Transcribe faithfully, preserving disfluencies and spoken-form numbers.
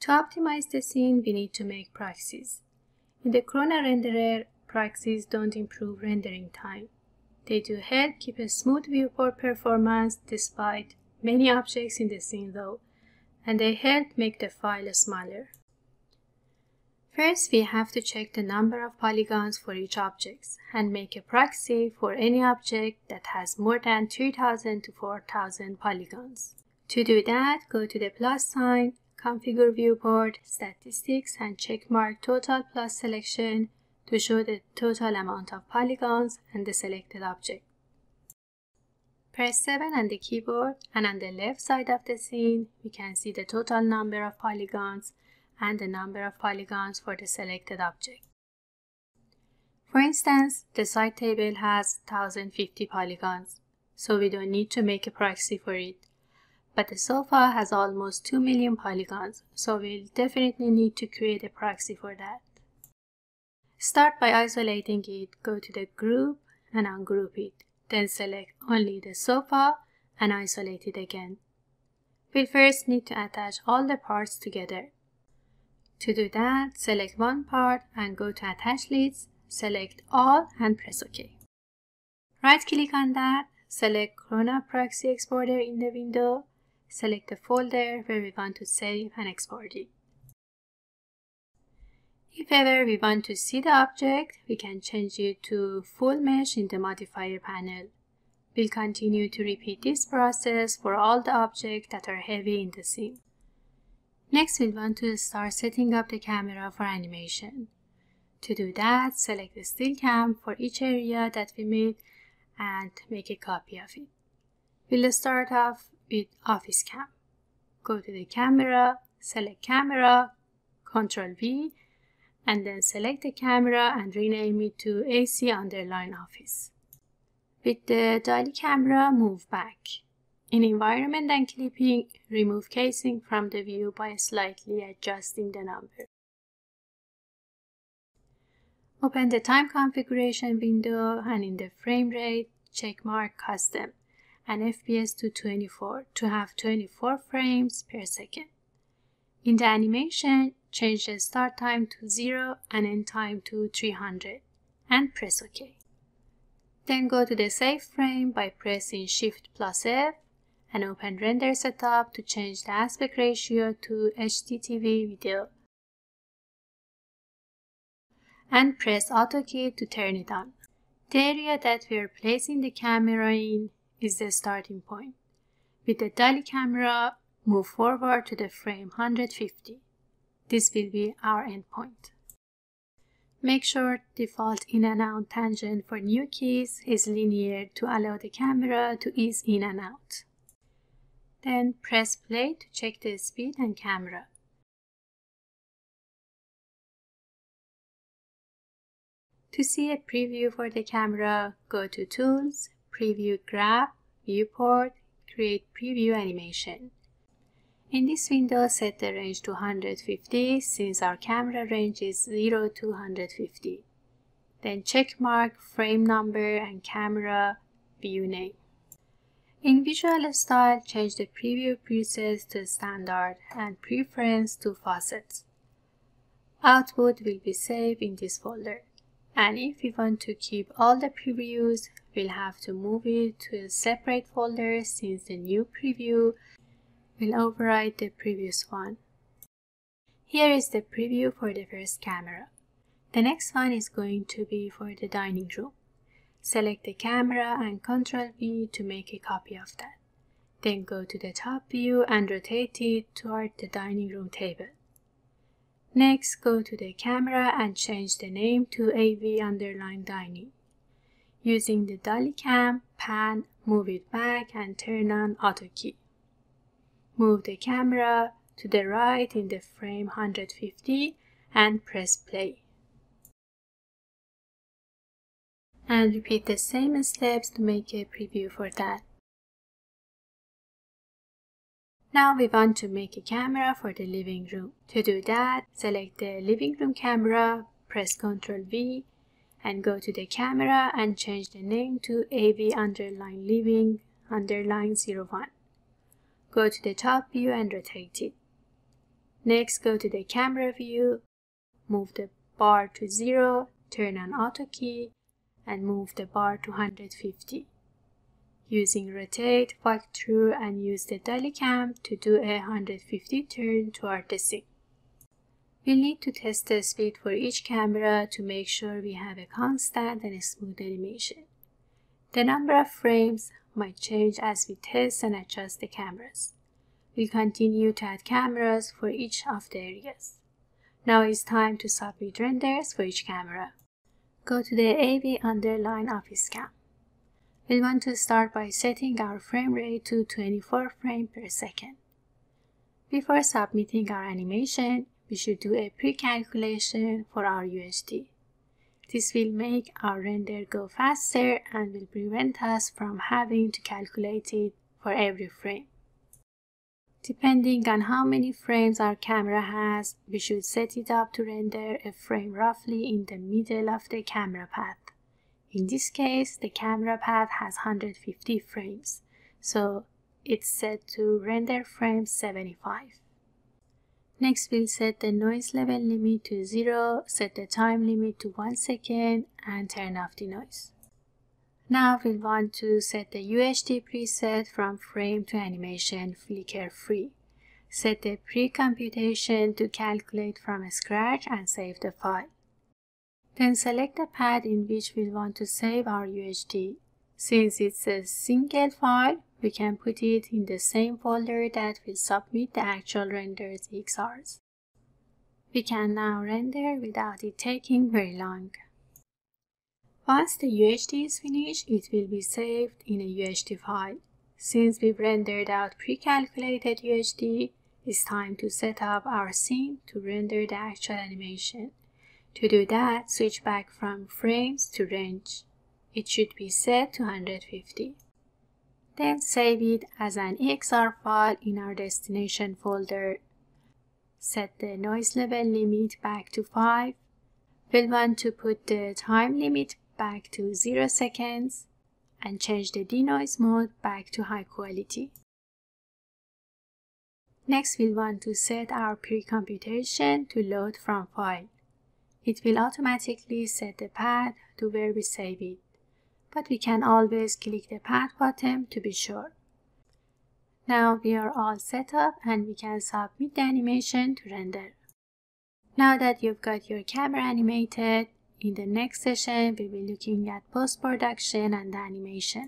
To optimize the scene, we need to make proxies. In the Corona renderer, proxies don't improve rendering time. They do help keep a smooth viewport performance despite many objects in the scene though, and they help make the file smaller. First, we have to check the number of polygons for each object and make a proxy for any object that has more than three thousand to four thousand polygons. To do that, go to the plus sign, configure viewport, statistics, and check mark total plus selection to show the total amount of polygons and the selected object. Press seven on the keyboard, and on the left side of the scene, we can see the total number of polygons and the number of polygons for the selected object. For instance, the side table has one thousand fifty polygons, so we don't need to make a proxy for it. But the sofa has almost two million polygons, so we'll definitely need to create a proxy for that. Start by isolating it, go to the group and ungroup it, then select only the sofa and isolate it again. We'll first need to attach all the parts together. To do that, select one part and go to Attach Leads, select All and press OK. Right-click on that, select Corona Proxy Exporter in the window, select the folder where we want to save and export it. If ever we want to see the object, we can change it to Full Mesh in the modifier panel. We'll continue to repeat this process for all the objects that are heavy in the scene. Next, we'll want to start setting up the camera for animation. To do that, select the still cam for each area that we made and make a copy of it. We'll start off with office cam. Go to the camera, select camera, control V, and then select the camera and rename it to A C underline office. With the dolly camera, move back. In environment and clipping, remove casing from the view by slightly adjusting the number. Open the time configuration window and in the frame rate, check mark custom and F P S to twenty-four to have twenty-four frames per second. In the animation, change the start time to zero and end time to three hundred and press OK. Then go to the save frame by pressing Shift plus F and open Render Setup to change the aspect ratio to H D T V video and press Auto key to turn it on. The area that we are placing the camera in is the starting point. With the dolly camera, move forward to the frame one hundred fifty. This will be our endpoint. Make sure default in and out tangent for new keys is linear to allow the camera to ease in and out. Then press play to check the speed and camera. To see a preview for the camera, go to Tools, Preview Grab, Viewport, Create Preview Animation. In this window, set the range to one hundred fifty since our camera range is zero to one hundred fifty. Then check mark frame number and camera view name. In Visual Style, change the preview presets to standard and preference to facets. Output will be saved in this folder. And if we want to keep all the previews, we'll have to move it to a separate folder since the new preview will override the previous one. Here is the preview for the first camera. The next one is going to be for the dining room. Select the camera and control V to make a copy of that. Then go to the top view and rotate it toward the dining room table. Next, go to the camera and change the name to A V underline dining. Using the dolly cam, pan, move it back and turn on auto key. Move the camera to the right in the frame one hundred fifty and press play. And repeat the same steps to make a preview for that. Now we want to make a camera for the living room. To do that, select the living room camera, press control V, and go to the camera and change the name to A V underline living underline zero one. Go to the top view and rotate it. Next, go to the camera view, move the bar to zero, turn on auto key, and move the bar to one hundred fifty. Using rotate, walk through, and use the Dailycam to do a one hundred fifty turn toward the scene. We'll need to test the speed for each camera to make sure we have a constant and a smooth animation. The number of frames might change as we test and adjust the cameras. We'll continue to add cameras for each of the areas. Now it's time to submit renders for each camera. Go to the A V underline office cam. We'll want to start by setting our frame rate to twenty-four frames per second. Before submitting our animation, we should do a pre-calculation for our U H D. This will make our render go faster and will prevent us from having to calculate it for every frame. Depending on how many frames our camera has, we should set it up to render a frame roughly in the middle of the camera path. In this case, the camera path has one hundred fifty frames, so it's set to render frame seventy-five. Next, we'll set the noise level limit to zero, set the time limit to one second, and turn off the noise. Now we'll want to set the U H D preset from frame to animation flicker free. Set the pre-computation to calculate from scratch and save the file. Then select the pad in which we'll want to save our U H D. Since it's a single file, we can put it in the same folder that will submit the actual rendered E X Rs. We can now render without it taking very long. Once the U H D is finished, it will be saved in a U H D file. Since we've rendered out pre-calculated U H D, it's time to set up our scene to render the actual animation. To do that, switch back from frames to range. It should be set to one hundred fifty. Then save it as an E X R file in our destination folder. Set the noise level limit back to five. We'll want to put the time limit back to zero seconds and change the denoise mode back to high quality. Next, we'll want to set our pre-computation to load from file. It will automatically set the path to where we save it, but we can always click the path button to be sure. Now we are all set up and we can submit the animation to render. Now that you've got your camera animated, in the next session we will be looking at post-production and animation.